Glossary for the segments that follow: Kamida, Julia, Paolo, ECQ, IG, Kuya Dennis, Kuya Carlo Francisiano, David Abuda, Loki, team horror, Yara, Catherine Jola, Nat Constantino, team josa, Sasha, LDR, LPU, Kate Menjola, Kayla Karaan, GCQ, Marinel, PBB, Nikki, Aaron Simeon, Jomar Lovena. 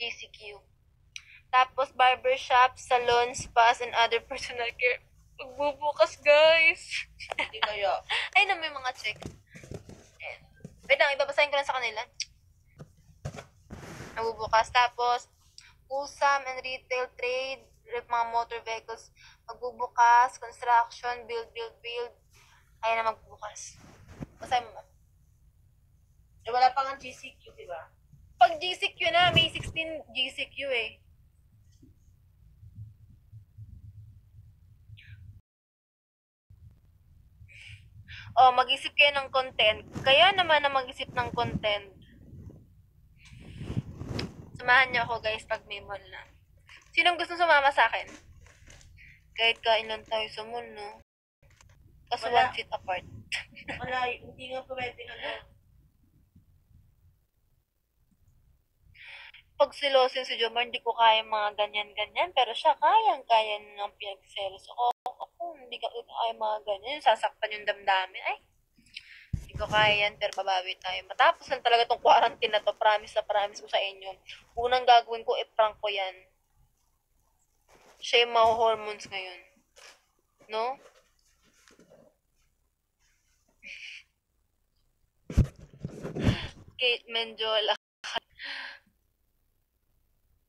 ECQ. Tapos barbershop, salon, spas, and other personal care. Magbubukas, guys! Hindi kaya. Ayun na, may mga check. Ayan. Wait lang, ibabasahin ko lang sa kanila. Magbubukas. Tapos, usam and retail trade, mga motor vehicles. Magbubukas, construction, build. Ayun na, magbubukas. Basahin mo ba? Eh, wala pang ang GCQ, diba? Pag GCQ na, May 16 GCQ eh. Oh, mag-isip kayo ng content. Kaya naman na mag-isip ng content. Samahan niyo ako, guys, pag may mall na. Sinong gusto sumama sa akin? Kahit kain lang tayo sa mall, no? Kasi wala. 1 feet apart. Wala, hindi nga pwede nga lang. Pag silosin si Jomar, hindi ko kaya mga ganyan-ganyan. Pero siya, kayang-kaya ng pinagselos ako. Hindi ka ay mga ganyan, sasaktan yung damdamin. Ay, hindi ko kaya yan, pero babawi tayo. Matapos lang talaga itong quarantine na to, promise na promise ko sa inyo. Unang gagawin ko, i-prank ko yan. Siya yung mga hormones ngayon. No? Kate Menjola.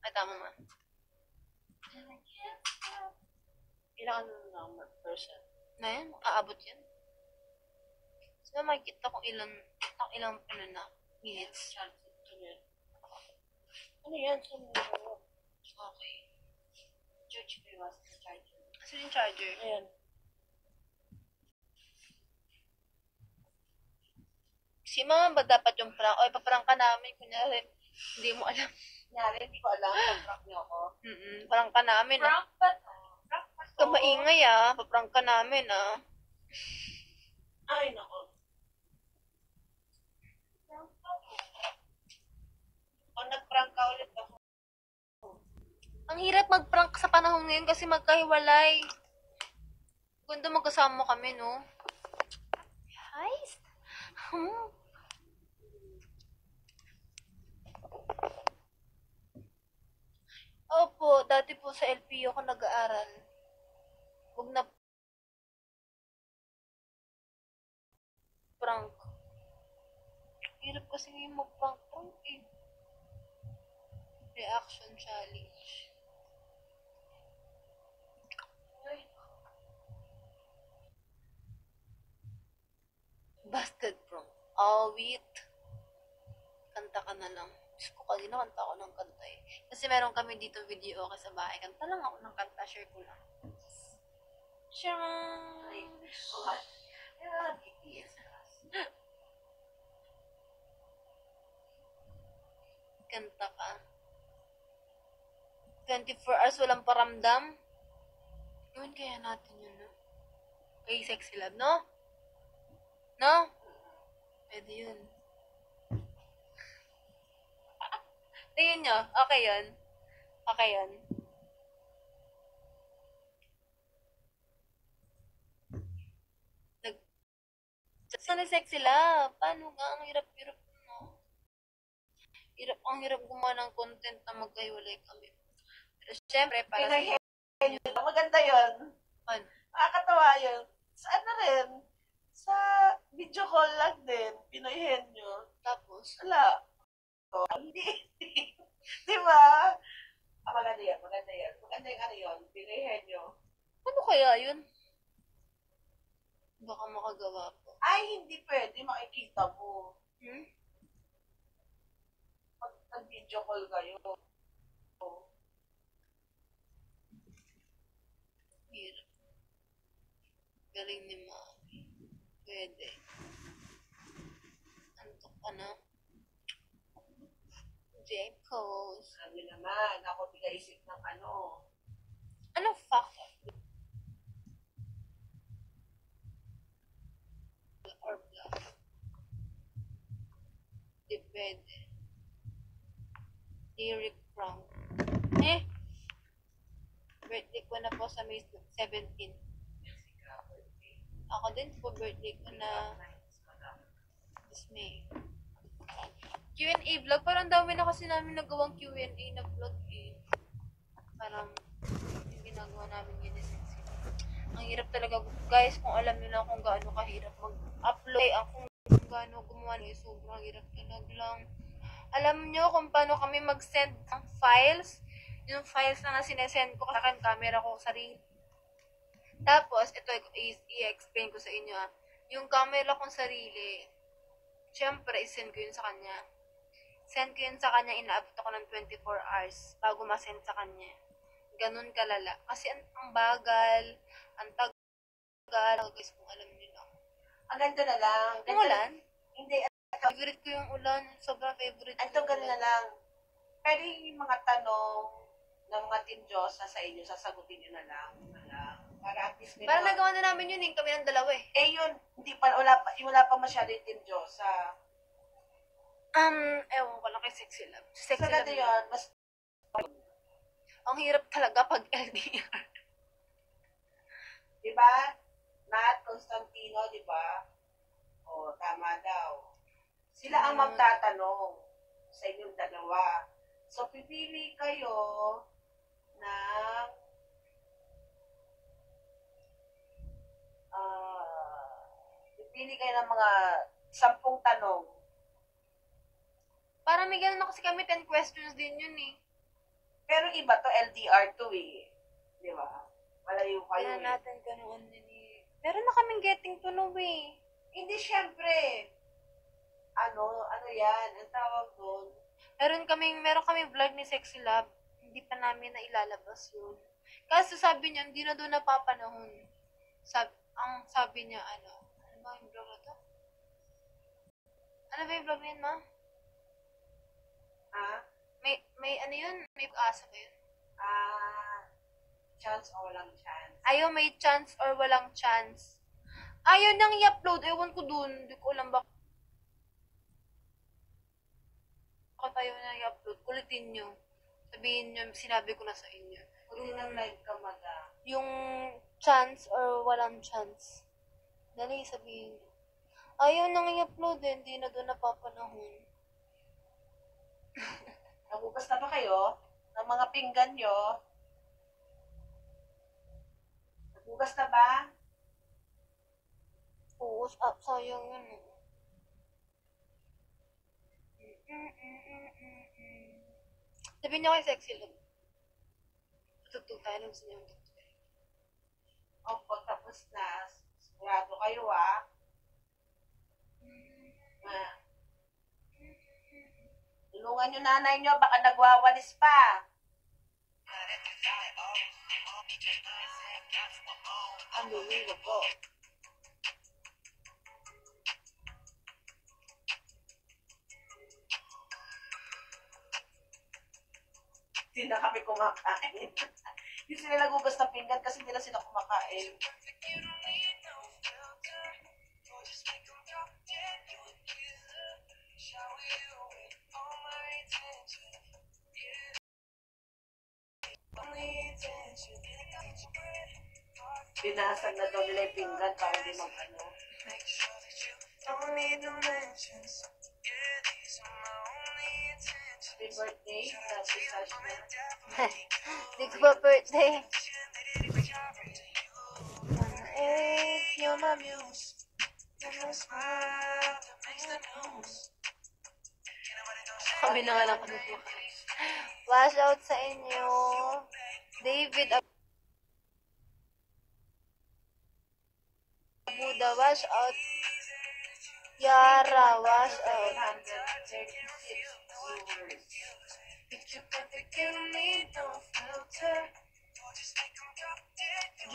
Ay, tama man. Ilang number person? Na yan? Makaabot yan? So, makikita kung ilang ano na. Minutes. Ano yan? So, okay. George Primas na charger. Kasi yung charger? Ayan. Si mama ba dapat yung prank? O, ipaprank ka namin. Kunyari, hindi mo alam. Kunyari, hindi ko alam. Prank niyo ako. Prank ka namin. Prank ba? Ka maingay ah, paprank ka namin ah. Ay nako. O nagprank ka ulit ako. Ang hirap magprank sa panahon ngayon kasi magkahiwalay. Kundi magkasama kami no. Guys. Opo, dati po sa LPU ako nag-aaral. Huwag na prank. Hirap kasi ngayon mag-prank eh. Reaction challenge. Ay. Busted prank. Oh, wait. Kanta ka na lang. Diyos ko, kanina kanta ako ng kanta eh. Kasi meron kami dito video okay sa bahay. Kanta lang ako ng kanta. Share ko lang. Ay, okay. Kanta ka. 24 hours walang paramdam. Gawin kaya natin yun, no? Kay sexy love, no? No? Pwede yun. Tingin nyo, okay yun. Okay yun. Sana sexy love. Paano nga? Ang hirap-hirap mo. Ang hirap gumawa ng content na magkahiwalay kami. Pero syempre, para sa... Maganda yun. Ano? Makakatawa yun. Sa ano rin? Sa video call lang din. Pinoyhen nyo. Tapos? Wala. Oh, hindi. Diba? Ah, maganda yan. Maganda yung ano yun. Pinoyhen nyo. Ano kaya yun? Baka makagawa po. Ay, hindi pwede. Makikita mo. Pag nag-video call kayo. Oh. Hirap. Galing ni Mami. Pwede. Antok ka na. Jekos. Sabi naman. Ako pinaisip ng ano. Anong factor? Depende. Lyric prank. Eh! Birthday ko na po sa May 17. Ako din po birthday ko na this May. Q&A vlog. Parang dami na kasi namin nagawang Q&A na vlog eh. Parang yung ginagawa namin yun is ang hirap talaga guys. Kung alam nyo lang kung gaano kahirap mag-upload, kung gaano gumawa nyo, sobrang hirap talaga lang. Alam nyo kung paano kami mag-send ng files, yung files na sinesend ko sa akin, camera ko sarili. Tapos, ito i-explain ko sa inyo ah. Yung camera kong sarili, syempre, isend ko yun sa kanya. Send ko yun sa kanya, inaabot ako ng 24 hours bago masend sa kanya. Ganun kalala. Kasi ang bagal, ang tagal, guys, kung alam nyo lang. Ang ganda na lang. Ang ulan? Hindi. Favorite ko yung ulan. Sobrang favorite ko. Ito ganda na lang. Pero yung mga tanong ng mga tindyos na sa inyo, sasagutin nyo na lang. Para at least may parang nagawa na namin yun, kami ng dalawa eh. Eh yun, hindi pa, wala pa masyado yung Team Diyosa. Ewan ko lang kay Sexy Love. Sexy Love na yun, mas... Ang hirap talaga pag LDR. Diba? Nat, Constantino, diba? O, tama daw. Sila ang magtatanong sa inyong dalawa. So, pipili kayo ng mga 10 tanong. Para may ganun na kasi kami 10 questions din yun eh. Pero iba to, LDR to eh. Di ba? Malayo kayo eh. Kaya natin ganoon din eh. Meron na kaming getting to know eh. Hindi syempre. Ano yan? Ang tawag doon. Meron kaming vlog ni Sexy Love. Hindi pa namin na ilalabas yun. Kasi sabi niya, hindi na doon napapanahon. Sabi niya, ano ba yung vlog na to? Ano ba yung vlog na yun, ma? Ha? May ano yun? May pag-asa ba yun? Chance or walang chance. Ayun, may chance or walang chance. Ayun nang i-upload. Ewan ko dun. Hindi ko alam bakit. Tayo na i-upload, ulitin nyo. Sabihin nyo, sinabi ko na sa inyo. Uli ng live ka maga. Yung chance or walang chance. Dali, sabihin nyo. Ayaw nang i-upload eh, hindi na doon napapanahon. Nagugas na ba kayo? Ng mga pinggan nyo? Nagugas na ba? Oo, sayang yun eh. Sabihin niyo kay Sexy Love. Tutugtog tayo nung sinyo yung tutugtog. Opo, tapos na. Sigurado kayo ah. Tulungan niyo nanay niyo, baka nagwawalis pa. Ano yun po? Hindi na kami kumakain. Yung sila nagugas ng pinggan kasi hindi na sila kumakain. Binasag na daw nila yung pinggan para hindi mag-ano. Happy birthday, happy birthday. Big birthday. You're my muse. You're smile that makes the news. Sabi na nga lang kami po. Wash out sa inyo. David Abuda, wash out. Yara, wash out. 136.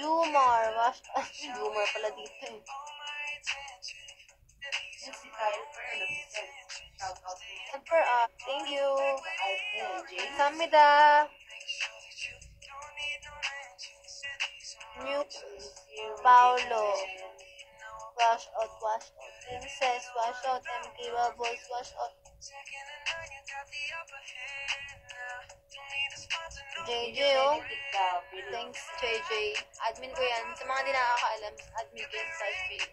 Jomar, wash out. Jomar pala dito eh. Thank you. Kamida. New Paolo. Wash out. Princess, wash out. MK Bubbles, wash out. JJ, oh. Thanks, JJ. Admin ko yan. Sa mga di nakakaalam, admin ko yan sa IG.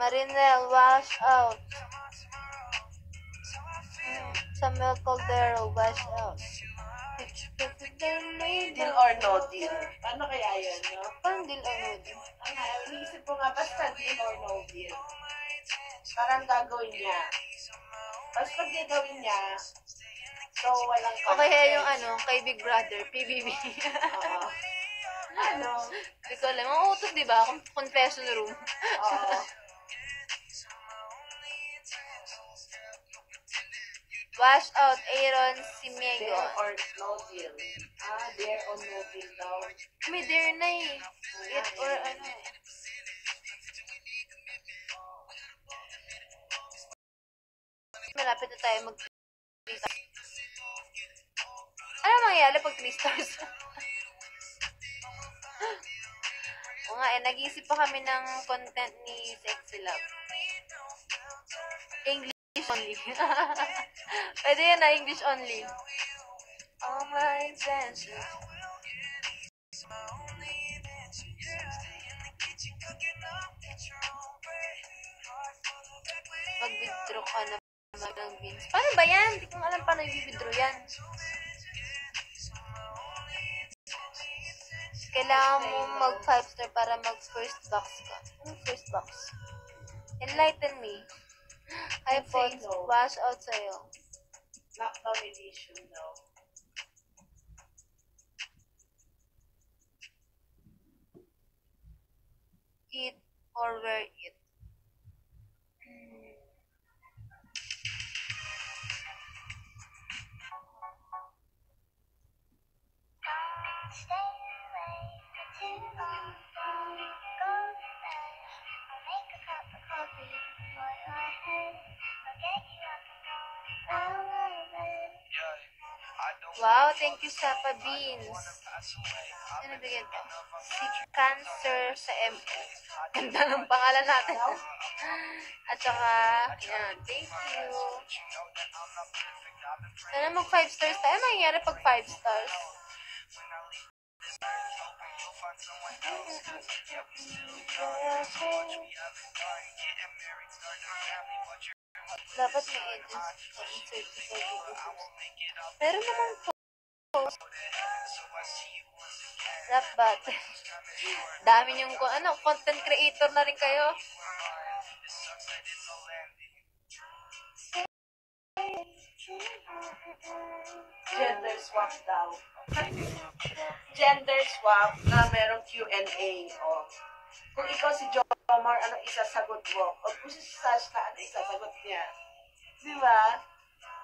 Marinel, wash out. milk of the robust elk. Deal or no deal? Ano kaya yun, no? Parang deal or no deal. Ang naisip ko nga, basta deal or no deal. Parang gagawin niya. Tapos pag gagawin niya, so walang conflict. O kaya yung ano, kay Big Brother, PBB. Oo. Ano? Hindi ko alam. Ang utos, diba? Confession room. Oo. Wash out Aaron Simeon. There or no deal. Ah, there or no deal daw. May there na eh. It or ano eh. Malapit na tayo mag 3 stars. Ano mangyayala pag 3 stars? O nga eh, nag-iisip pa kami ng content ni Sexy Love. English only. Pwede yan na, English only. All my intentions. Mag-withdraw ka na ng beans. Paano ba yan? Hindi kong alam paano i-withdraw yan. Kailangan mo mag-5-star para mag-first box ka. Ano first box? Enlighten me. I thought no. Wash out sa'yo. Lockdown edition daw. Eat or wear it. Wow, thank you sa pa-beans. Ano bigyan ko? Si Cancer sa MO. Ganda ng pangalan natin. At saka, yan, thank you. Sana mag 5 stars tayo. Ano nangyari pag 5 stars? Dapat may edit pero naman post dapat dami yung ano content creator na rin kayo. Gender swap daw. Gender swap na merong Q&A o. Kung ikaw si Jomar, ano isasagot mo? O kung si Sasha, ano isasagot niya? Di ba?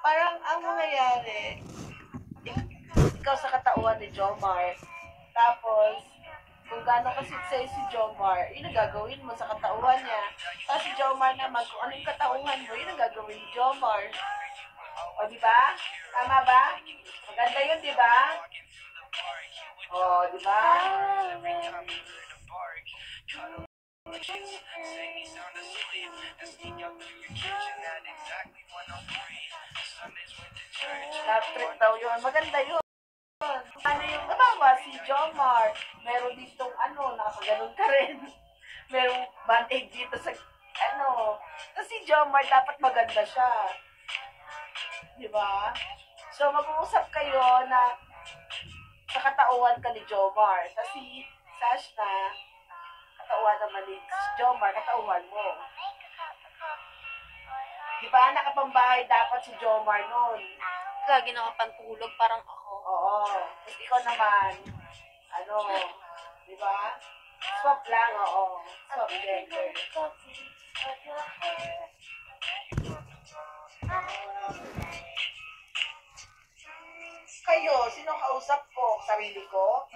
Parang ang nangyayari, ikaw sa katauhan ni Jomar, tapos kung gaano kasi sa'yo si Jomar, yun ang gagawin mo sa katauhan niya. Tapos si Jomar naman, kung ano yung katauhan mo, yun ang gagawin ni Jomar. O di ba? Tama ba? Maganda yun, di ba? O, di ba? Love trip daw yun. Maganda yun. Ano yung natawa si Jomar? Meron ditong ano, nakaganon ka rin. Merong bandage dito sa ano. Tapos si Jomar dapat maganda siya. Diba? So mag-uusap kayo na sa katauhan ka ni Jomar. Tapos si Sash na katauhan naman ni Jomar, katauhan mo. Di ba, nakapambahay dapat si Jomar noon. Lagi nakapantulog, parang ako. Oo. Tapos ikaw naman, ano, di ba? Swap lang, oo. Swap gender. Kayo, sino kausap ko? Sarili ko?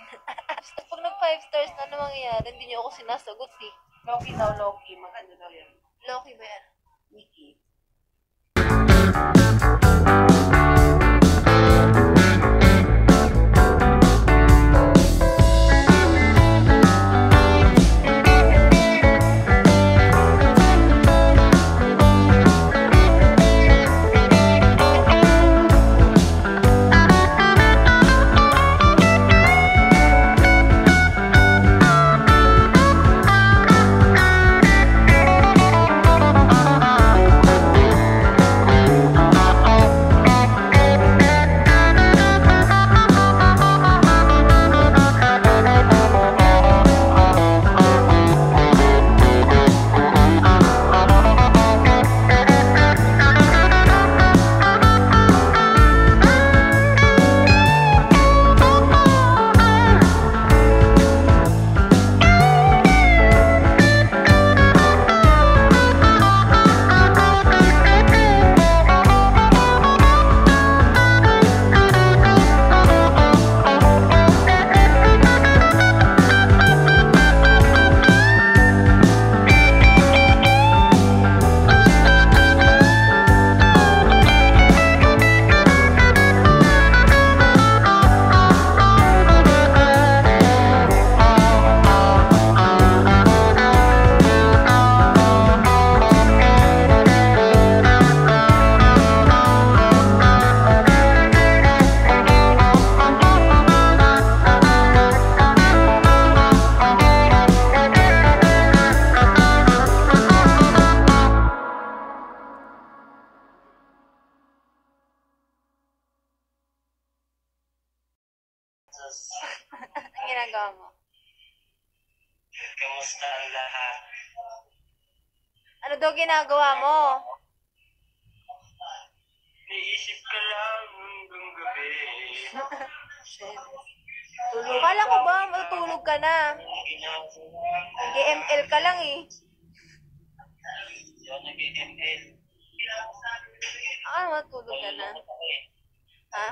Pag nag-5 stars na ano mangyayari, hindi niyo ako sinasagot eh. Loki daw, Loki. Maganda daw yan. Loki ba yan? Nikki. ginagawa mo? Kamusta ang lahat? Ano daw ginagawa mo? Iisip ka lang hanggang gabi. Kala ko ba matulog ka na? Nag-ML ka lang eh. Nag-ML. Matulog ka na? Ha?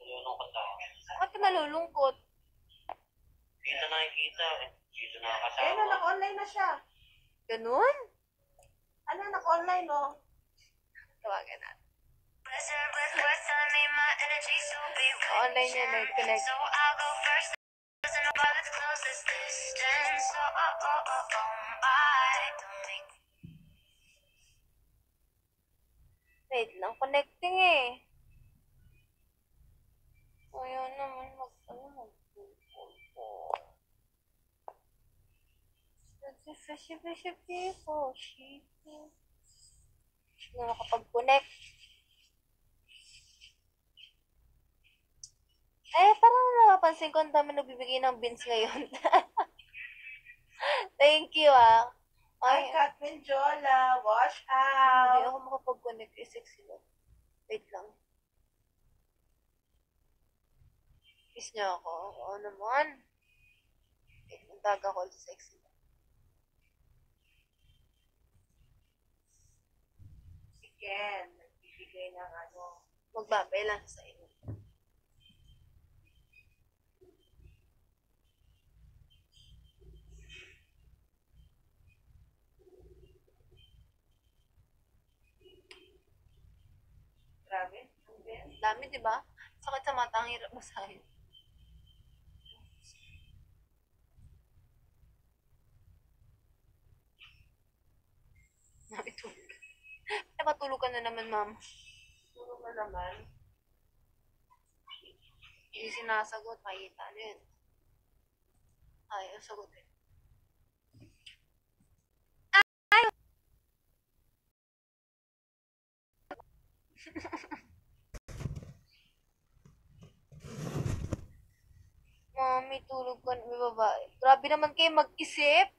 Nalulungkot ako. Ba't ka nalulungkot? Dito nakikita. Dito nakakasama. Ayun na, naka-online na siya. Ganun? Ano, naka-online o? Tawagan natin. Online niya, nag-connect. Wait lang, connecting eh. Ayun naman, hindi na makapag-connect. Eh, parang nakapansin ko ang dami nagbibigay ng beans ngayon. Thank you ah. Ay, Catherine Jola, watch out. Hindi ako makapag-connect. Isik sila. Wait lang. Miss niyo ako. Oo naman. Wait, nandaga ko. Isik sila. Again, nagbibigay ng ano. Magbabay lang sa inyo. Grabe. Ang dami, di ba? Sakit sa mata, ang hirap basahin. Napitulog. Napatulog ka na naman, ma'am. Tulog ka naman? Hindi sinasagot. Makikita na yun. Ay, ang sagot eh. Ay! Mami, tulog ka na. May babae. Grabe naman kayo mag-isip.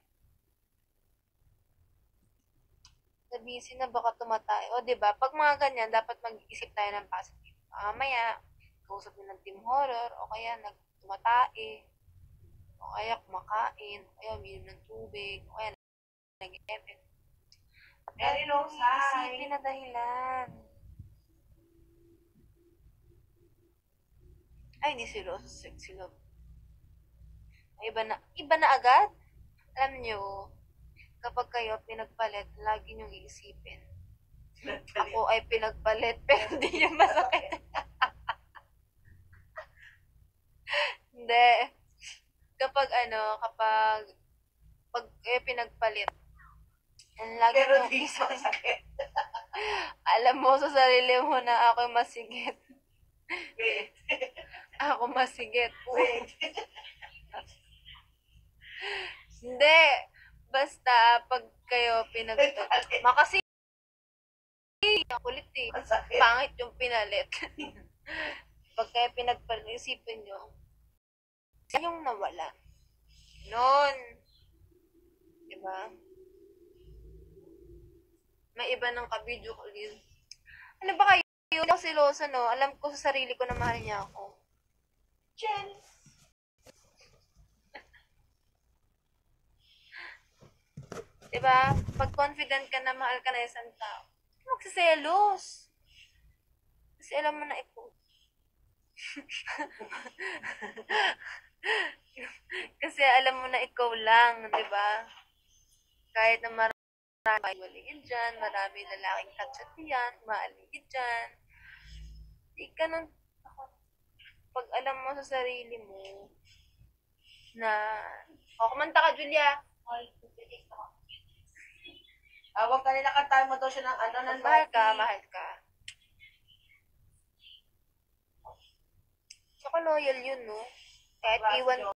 Busy na baka tumatay. O, diba? Pag mga ganyan, dapat mag-iisip tayo ng positive. Mamaya, kausap nyo ng team horror, o kaya nagtumatay, o kaya kumakain, o kaya uminom ng tubig, o kaya nag-e-effect. Very low side. Isipin na dahilan. Ay, hindi si Rose. Sexy love. Iba na agad? Alam nyo, kapag kayo pinagpalit, lagi niyong iisipin. Ako ay pinagpalit, pero hindi niya masakit. Hindi. Kapag ano, kapag kayo pinagpalit, lagi pero niyong iisipin. Alam mo sa sarili mo na ako'y masigit. Wait. Ako masigit. Wait. Hindi. Basta, pag kayo pinalit. Makasi. Kulit eh. Pangit yung pinalit. Pag kayo pinagpalit, isipin nyo. Yung nawala. Noon. Diba? May iba ng kabidyo ko rin. Ano ba kayo? Hindi ako silosa, no? Alam ko sa sarili ko na mahal niya ako. Jen! Diba? Pag confident ka na, mahal ka na isang tao, magsiselos. Kasi alam mo na ikaw. Kasi alam mo na ikaw lang, diba? Kahit na marami waligid dyan, marami lalaking katsyat yan, maaligid dyan. Di ka nang pag alam mo sa sarili mo na, o kumanta ka, Julia. Huwag ka nila kantahan mo daw siya ng ano, ng mahal ka, mahal ka. Tsaka loyal yun, no? Kahit iwan